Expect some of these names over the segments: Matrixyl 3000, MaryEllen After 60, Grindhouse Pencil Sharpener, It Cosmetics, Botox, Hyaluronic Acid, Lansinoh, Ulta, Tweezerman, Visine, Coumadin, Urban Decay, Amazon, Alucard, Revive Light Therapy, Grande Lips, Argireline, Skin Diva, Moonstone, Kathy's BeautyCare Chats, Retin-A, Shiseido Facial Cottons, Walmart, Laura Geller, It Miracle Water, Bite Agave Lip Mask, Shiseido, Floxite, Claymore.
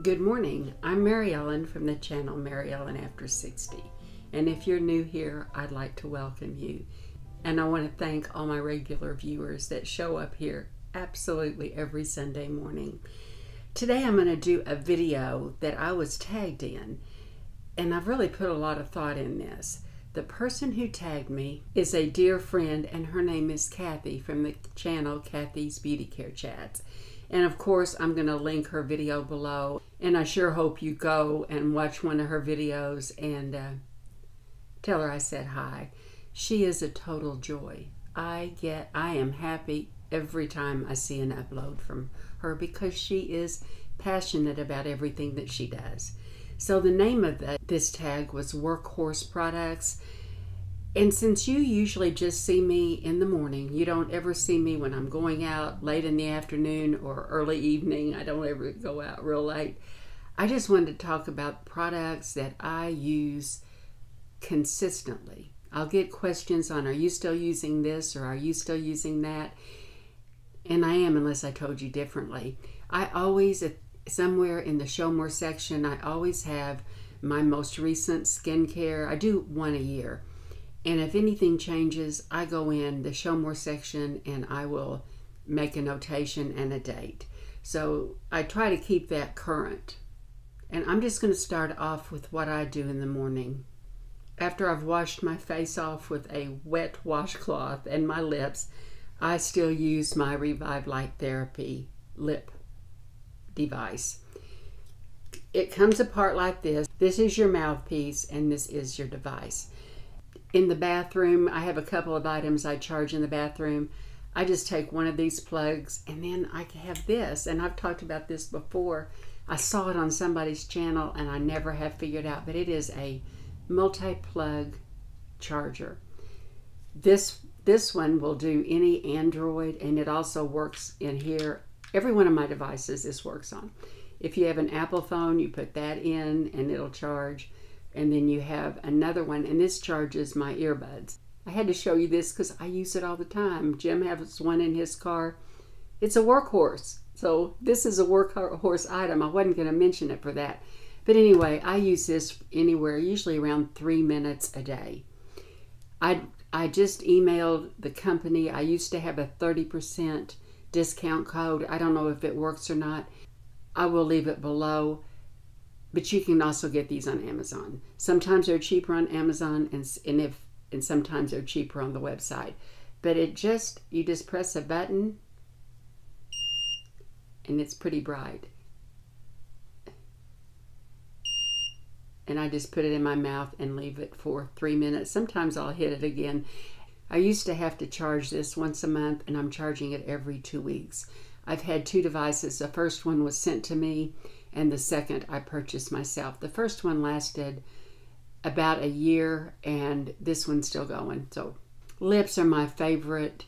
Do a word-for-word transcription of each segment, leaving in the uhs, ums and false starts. Good morning, I'm Mary Ellen from the channel Mary Ellen After sixty, and if you're new here, I'd like to welcome you, and I want to thank all my regular viewers that show up here absolutely every Sunday morning. Today I'm going to do a video that I was tagged in, and I've really put a lot of thought in this. The person who tagged me is a dear friend, and her name is Kathy from the channel Kathy's BeautyCare Chats. And of course, I'm going to link her video below, and I sure hope you go and watch one of her videos and uh, tell her I said hi. She is a total joy. I get, I am happy every time I see an upload from her because she is passionate about everything that she does. So the name of the, this tag was Workhorse Products. And since you usually just see me in the morning, you don't ever see me when I'm going out late in the afternoon or early evening. I don't ever go out real late. I just wanted to talk about products that I use consistently. I'll get questions on, are you still using this or are you still using that? And I am, unless I told you differently. I always, somewhere in the show more section, I always have my most recent skincare. I do one a year. And if anything changes, I go in the show more section and I will make a notation and a date. So I try to keep that current. And I'm just going to start off with what I do in the morning. After I've washed my face off with a wet washcloth and my lips, I still use my Revive Light Therapy lip device. It comes apart like this. This is your mouthpiece and this is your device. In the bathroom, I have a couple of items I charge in the bathroom. I just take one of these plugs and then I have this, and I've talked about this before. I saw it on somebody's channel and I never have figured out, but it is a multi-plug charger. This, this one will do any Android, and it also works in here. Every one of my devices this works on. If you have an Apple phone, you put that in and it'll charge. And then you have another one, and this charges my earbuds. I had to show you this because I use it all the time. Jim has one in his car. It's a workhorse. So this is a workhorse item. I wasn't going to mention it for that. But anyway, I use this anywhere, usually around three minutes a day. I, I just emailed the company. I used to have a thirty percent discount code. I don't know if it works or not. I will leave it below. But you can also get these on Amazon. Sometimes they're cheaper on Amazon, and and if and sometimes they're cheaper on the website. But it just, you just press a button and it's pretty bright. And I just put it in my mouth and leave it for three minutes. Sometimes I'll hit it again. I used to have to charge this once a month, and I'm charging it every two weeks. I've had two devices. The first one was sent to me, and the second I purchased myself. The first one lasted about a year, and this one's still going. So lips are my favorite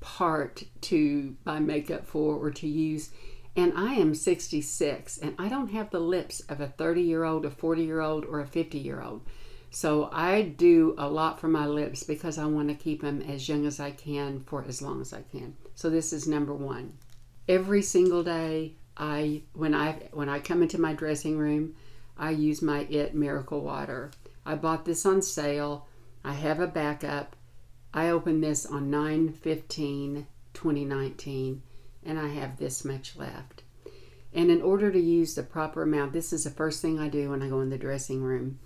part to buy makeup for or to use. And I am sixty-six, and I don't have the lips of a thirty-year-old, a forty-year-old, or a fifty-year-old. So I do a lot for my lips because I want to keep them as young as I can for as long as I can. So this is number one. Every single day, I when I when I come into my dressing room, I use my It Miracle Water. I bought this on sale. I have a backup. I opened this on nine fifteen twenty nineteen, and I have this much left. And in order to use the proper amount, this is the first thing I do when I go in the dressing room.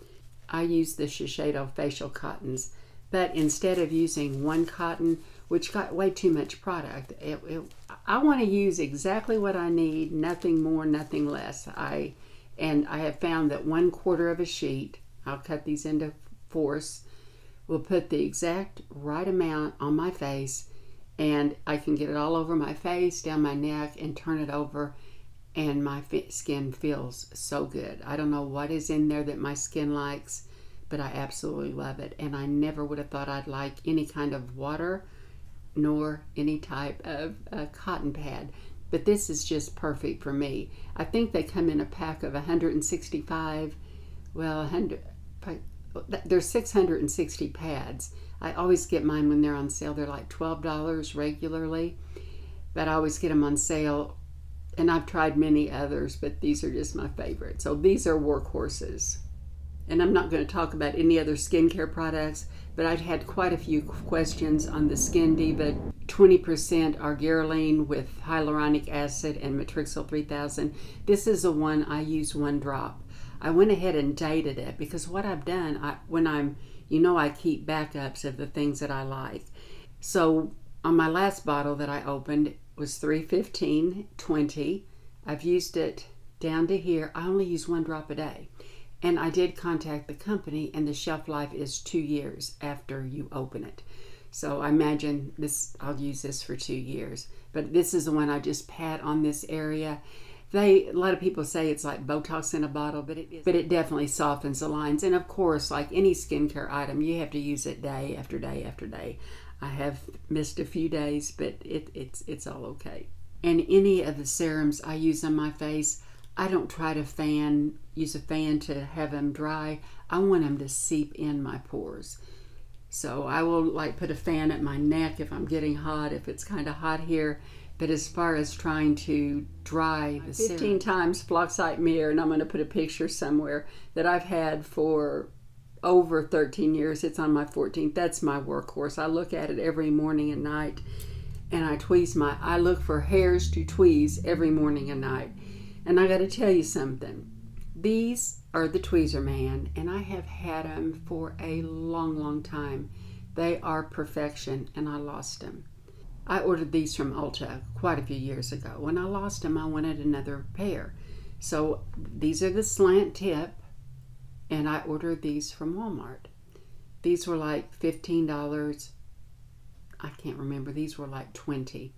I use the Shiseido Facial Cottons, but instead of using one cotton, which got way too much product, it, it, I want to use exactly what I need, nothing more, nothing less. I and I have found that one quarter of a sheet, I'll cut these into fourths, will put the exact right amount on my face, and I can get it all over my face, down my neck, and turn it over, and my skin feels so good. I don't know what is in there that my skin likes, but I absolutely love it. And I never would have thought I'd like any kind of water nor any type of uh, cotton pad, but this is just perfect for me. I think they come in a pack of one hundred sixty-five, well, one hundred, there's six hundred sixty pads. I always get mine when they're on sale. They're like twelve dollars regularly, but I always get them on sale And I've tried many others, but these are just my favorite. So these are workhorses. And I'm not going to talk about any other skincare products, but I've had quite a few questions on the Skin Diva twenty percent Argireline with Hyaluronic Acid and Matrixyl three thousand. This is the one I use one drop. I went ahead and dated it because what I've done, I, when I'm, you know, I keep backups of the things that I like. So on my last bottle that I opened was three fifteen twenty. I've used it down to here. I only use one drop a day. And I did contact the company, and the shelf life is two years after you open it. So I imagine this, I'll use this for two years. But this is the one I just pat on this area. They, a lot of people say it's like Botox in a bottle, but it is, but it definitely softens the lines. And of course, like any skincare item, you have to use it day after day after day. I have missed a few days, but it, it's, it's all okay. And any of the serums I use on my face, I don't try to fan, use a fan to have them dry. I want them to seep in my pores. So I will like put a fan at my neck if I'm getting hot, if it's kind of hot here. But as far as trying to dry the serum, fifteen times Floxite mirror, and I'm going to put a picture somewhere that I've had for over thirteen years. It's on my fourteenth. That's my workhorse. I look at it every morning and night, and I tweeze my, I look for hairs to tweeze every morning and night. And I got to tell you something. These are the Tweezerman, and I have had them for a long, long time. They are perfection, and I lost them. I ordered these from Ulta quite a few years ago. When I lost them, I wanted another pair. So these are the slant tip, and I ordered these from Walmart. These were like fifteen dollars. I can't remember. These were like twenty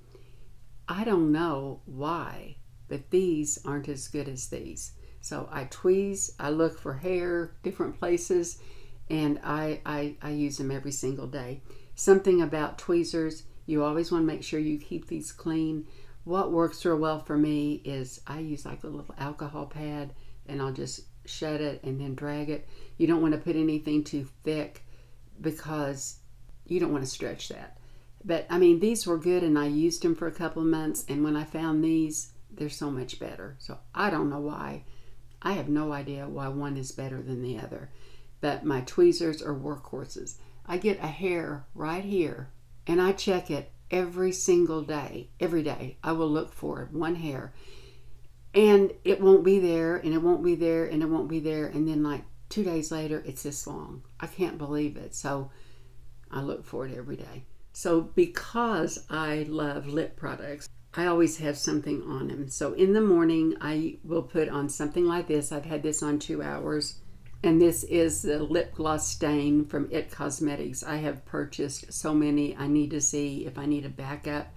dollars. I don't know why, but these aren't as good as these. So I tweeze, I look for hair, different places, and I, I, I use them every single day. Something about tweezers, you always want to make sure you keep these clean. What works real well for me is I use like a little alcohol pad, and I'll just shut it and then drag it. You don't want to put anything too thick because you don't want to stretch that. But I mean, these were good, and I used them for a couple of months, and when I found these, they're so much better. So I don't know why. I have no idea why one is better than the other. But my tweezers are workhorses. I get a hair right here, and I check it every single day. Every day I will look for it, one hair. And it won't be there, and it won't be there, and it won't be there. And then like two days later, it's this long. I can't believe it. So I look for it every day. So because I love lip products, I always have something on them. So in the morning, I will put on something like this. I've had this on two hours. And this is the lip gloss stain from It Cosmetics. I have purchased so many. I need to see if I need a backup.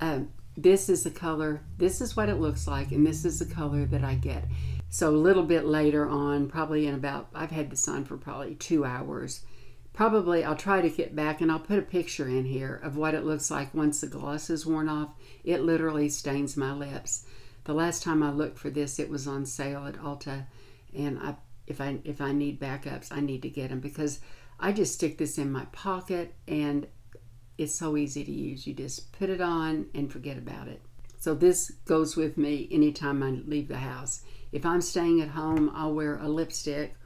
Um, this is the color. This is what it looks like. And this is the color that I get. So a little bit later on, probably in about, I've had this on for probably two hours. Probably I'll try to get back, and I'll put a picture in here of what it looks like once the gloss is worn off. It literally stains my lips. The last time I looked for this, it was on sale at Ulta, and I, if I if I need backups, I need to get them because I just stick this in my pocket, and it's so easy to use. You just put it on and forget about it. So this goes with me anytime I leave the house. If I'm staying at home, I'll wear a lipstick,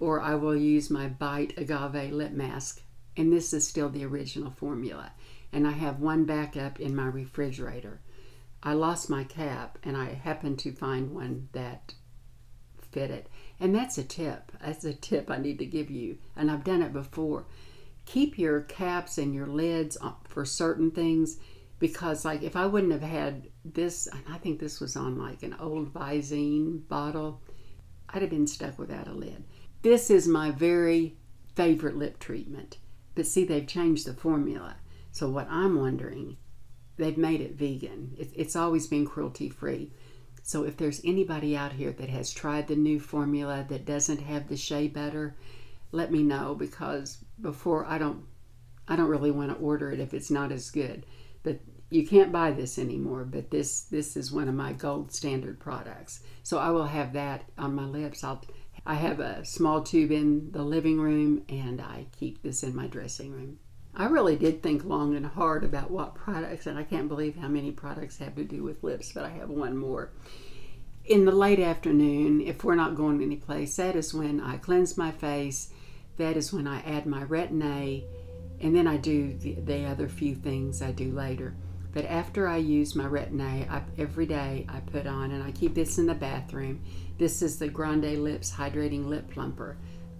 or I will use my Bite Agave Lip Mask. And this is still the original formula. And I have one backup in my refrigerator. I lost my cap, and I happened to find one that fit it. And that's a tip. That's a tip I need to give you. And I've done it before. Keep your caps and your lids for certain things, because like if I wouldn't have had this, and I think this was on like an old Visine bottle, I'd have been stuck without a lid. This is my very favorite lip treatment. But see, they've changed the formula. So what I'm wondering, they've made it vegan. It, it's always been cruelty-free. So if there's anybody out here that has tried the new formula that doesn't have the shea butter, let me know, because before I don't, I don't really want to order it if it's not as good. But you can't buy this anymore, but this, this is one of my gold standard products. So I will have that on my lips. I'll I have a small tube in the living room, and I keep this in my dressing room. I really did think long and hard about what products, and I can't believe how many products have to do with lips, but I have one more. In the late afternoon, if we're not going anyplace, that is when I cleanse my face. That is when I add my Retin-A, and then I do the, the other few things I do later. But after I use my Retin-A, I, every day I put on, and I keep this in the bathroom. This is the Grande Lips Hydrating Lip Plumper.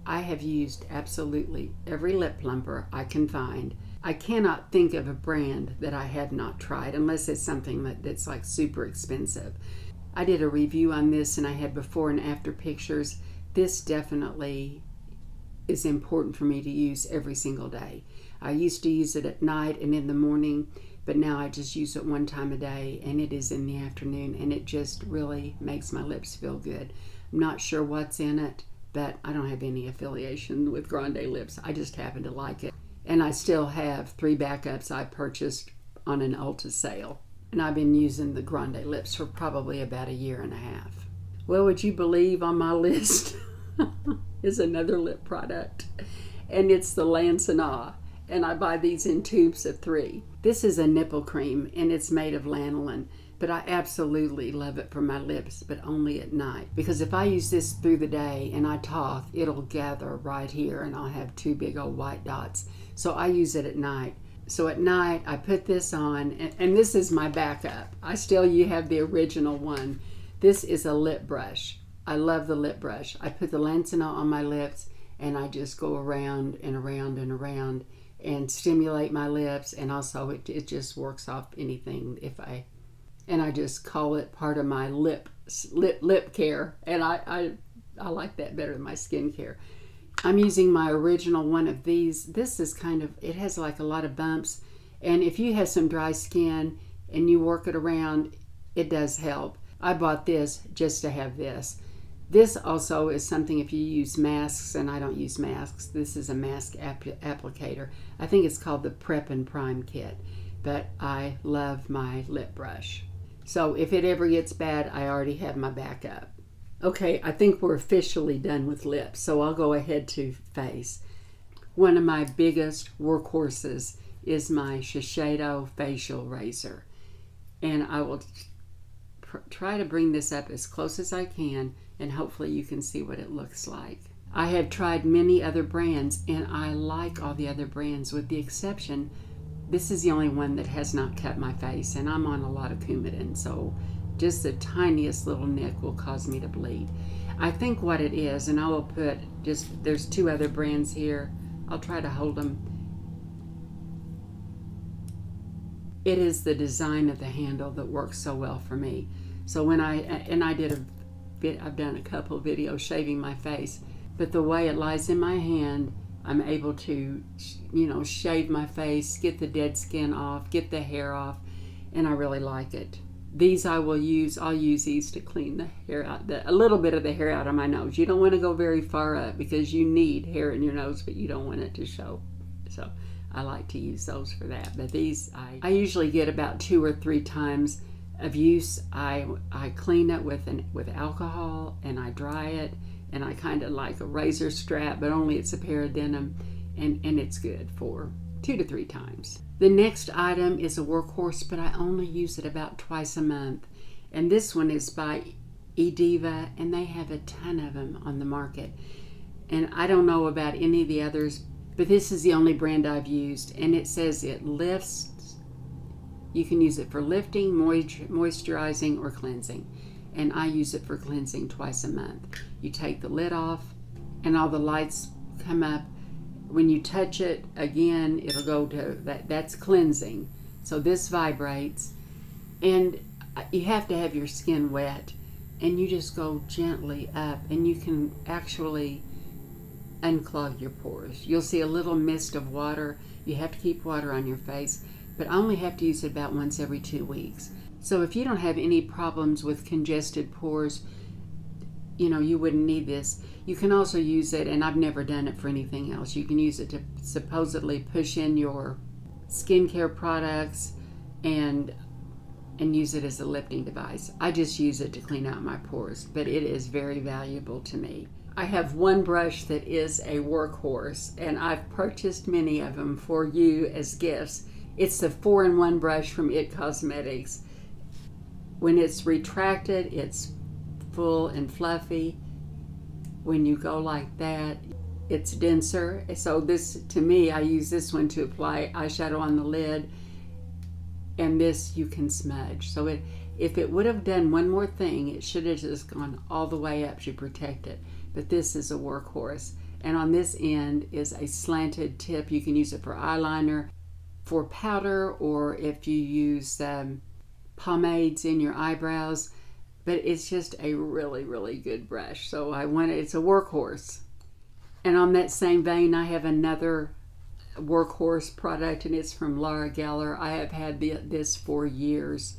I have used absolutely every lip plumper I can find. I cannot think of a brand that I have not tried, unless it's something that, that's like super expensive. I did a review on this, and I had before and after pictures. This definitely is important for me to use every single day. I used to use it at night and in the morning, but now I just use it one time a day, and it is in the afternoon, and it just really makes my lips feel good. I'm not sure what's in it, but I don't have any affiliation with Grande Lips. I just happen to like it. And I still have three backups I purchased on an Ulta sale. And I've been using the Grande Lips for probably about a year and a half. Well, would you believe on my list is another lip product, and it's the Lansinoh, and I buy these in tubes of three. This is a nipple cream, and it's made of lanolin, but I absolutely love it for my lips, but only at night, because if I use this through the day and I talk, it'll gather right here, and I'll have two big old white dots, so I use it at night. So at night, I put this on, and, and this is my backup. I still you have the original one. This is a lip brush. I love the lip brush. I put the Lansinoh on my lips, and I just go around and around and around and stimulate my lips, and also it, it just works off anything if I, and I just call it part of my lip lip, lip care, and I, I, I like that better than my skincare. I'm using my original one of these. This is kind of, it has like a lot of bumps, and if you have some dry skin and you work it around, it does help. I bought this just to have this. This also is something if you use masks, and I don't use masks. This is a mask app applicator. I think it's called the Prep and Prime Kit, but I love my lip brush. So if it ever gets bad, I already have my backup. Okay, I think we're officially done with lips, so I'll go ahead to face. One of my biggest workhorses is my Shiseido Facial Razor, and I will try to bring this up as close as I can, and hopefully you can see what it looks like. I have tried many other brands, and I like all the other brands with the exception, this is the only one that has not cut my face, and I'm on a lot of Coumadin, so just the tiniest little nick will cause me to bleed. I think what it is, and I will put just, there's two other brands here. I'll try to hold them. It is the design of the handle that works so well for me. So when I, and I did a bit, I've done a couple videos shaving my face, but the way it lies in my hand, I'm able to, you know, shave my face, get the dead skin off, get the hair off, and I really like it. These I will use, I'll use these to clean the hair out, the, a little bit of the hair out of my nose. You don't want to go very far up because you need hair in your nose, but you don't want it to show. So I like to use those for that. But these, I, I usually get about two or three times of use. I, I clean it with, an, with alcohol, and I dry it, and I kind of like a razor strap, but only it's a pair of denim, and, and it's good for two to three times. The next item is a workhorse, but I only use it about twice a month. And this one is by Skin Diva, and they have a ton of them on the market. And I don't know about any of the others, but this is the only brand I've used. And it says it lifts. You can use it for lifting, moisturizing, or cleansing. And I use it for cleansing twice a month. You take the lid off, and all the lights come up. When you touch it again, it'll go to that. That's cleansing. So this vibrates, and you have to have your skin wet, and you just go gently up, and you can actually unclog your pores. You'll see a little mist of water. You have to keep water on your face, but I only have to use it about once every two weeks. So if you don't have any problems with congested pores, you know, you wouldn't need this. You can also use it, and I've never done it for anything else. You can use it to supposedly push in your skincare products and and use it as a lifting device. I just use it to clean out my pores, but it is very valuable to me. I have one brush that is a workhorse, and I've purchased many of them for you as gifts. It's the four in one brush from It Cosmetics. When it's retracted, it's full and fluffy. When you go like that, it's denser. So this, to me, I use this one to apply eyeshadow on the lid, and this you can smudge. So it, if it would have done one more thing, it should have just gone all the way up to protect it. But this is a workhorse. And on this end is a slanted tip. You can use it for eyeliner, for powder, or if you use um, pomades in your eyebrows. But it's just a really, really good brush. So I want it, it's a workhorse. And on that same vein, I have another workhorse product, and it's from Laura Geller. I have had the, this for years.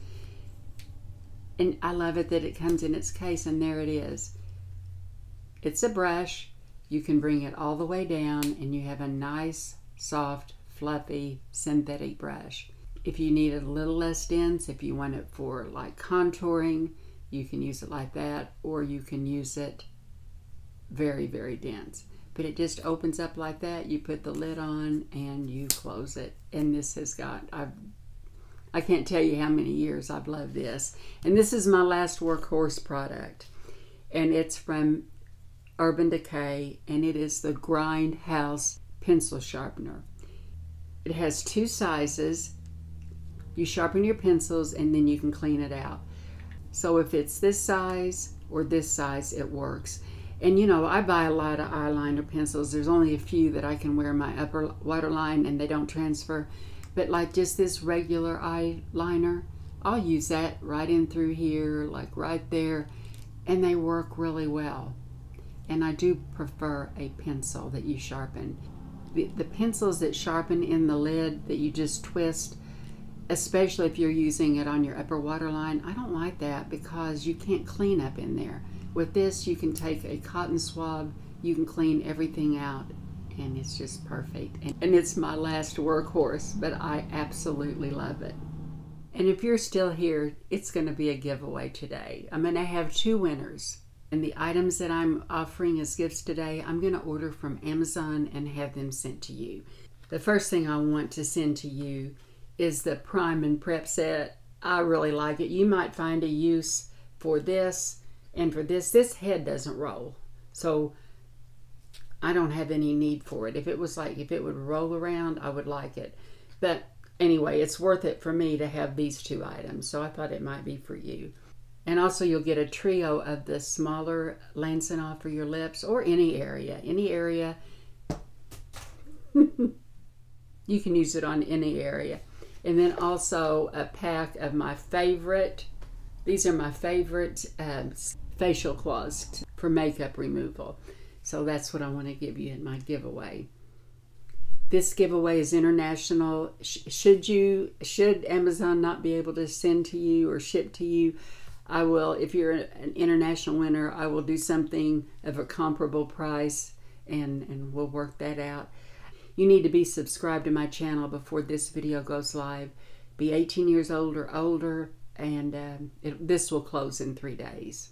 And I love it that it comes in its case, and there it is. It's a brush. You can bring it all the way down, and you have a nice, soft, fluffy, synthetic brush. If you need it a little less dense, if you want it for like contouring, you can use it like that, or you can use it very, very dense. But it just opens up like that. You put the lid on and you close it. And this has got, I've, I can't tell you how many years I've loved this. And this is my last workhorse product. And it's from Urban Decay, and it is the Grindhouse Pencil Sharpener. It has two sizes. You sharpen your pencils and then you can clean it out. So if it's this size or this size, it works. And you know, I buy a lot of eyeliner pencils. There's only a few that I can wear my upper waterline and they don't transfer. But like just this regular eyeliner, I'll use that right in through here, like right there, and they work really well. And I do prefer a pencil that you sharpen. The, the pencils that sharpen in the lid that you just twist, especially if you're using it on your upper waterline, I don't like that because you can't clean up in there. With this, you can take a cotton swab, you can clean everything out, and it's just perfect. And, and it's my last workhorse, but I absolutely love it. And if you're still here, it's gonna be a giveaway today. I'm gonna have two winners. And the items that I'm offering as gifts today, I'm gonna order from Amazon and have them sent to you. The first thing I want to send to you is the Prime and Prep set. I really like it. You might find a use for this and for this. This head doesn't roll, so I don't have any need for it. If it was like, if it would roll around, I would like it. But anyway, it's worth it for me to have these two items, so I thought it might be for you. And also you'll get a trio of the smaller Lansinoh for your lips, or any area, any area. You can use it on any area. And then also a pack of my favorite, these are my favorite uh, facial cloths for makeup removal. So that's what I want to give you in my giveaway. This giveaway is international. Should you, should Amazon not be able to send to you or ship to you, I will, if you're an international winner, I will do something of a comparable price, and, and we'll work that out. You need to be subscribed to my channel before this video goes live. Be eighteen years old or older, and um, it, this will close in three days.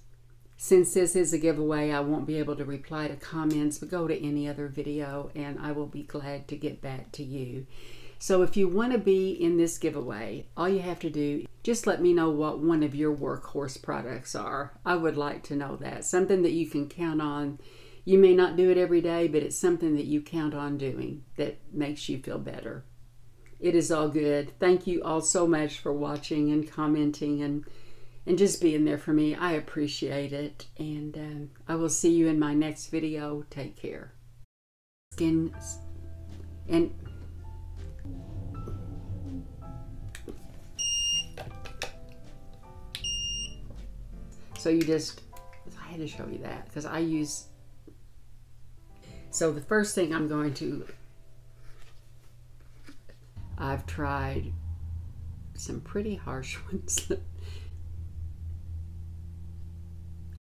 Since this is a giveaway, I won't be able to reply to comments, but go to any other video, and I will be glad to get back to you. So if you want to be in this giveaway, all you have to do, just let me know what one of your workhorse products are. I would like to know that. Something that you can count on. You may not do it every day, but it's something that you count on doing that makes you feel better. It is all good. Thank you all so much for watching and commenting and, and just being there for me. I appreciate it. And um, I will see you in my next video. Take care. Skin and... So you just... I had to show you that because I use... So the first thing I'm going to, I've tried some pretty harsh ones.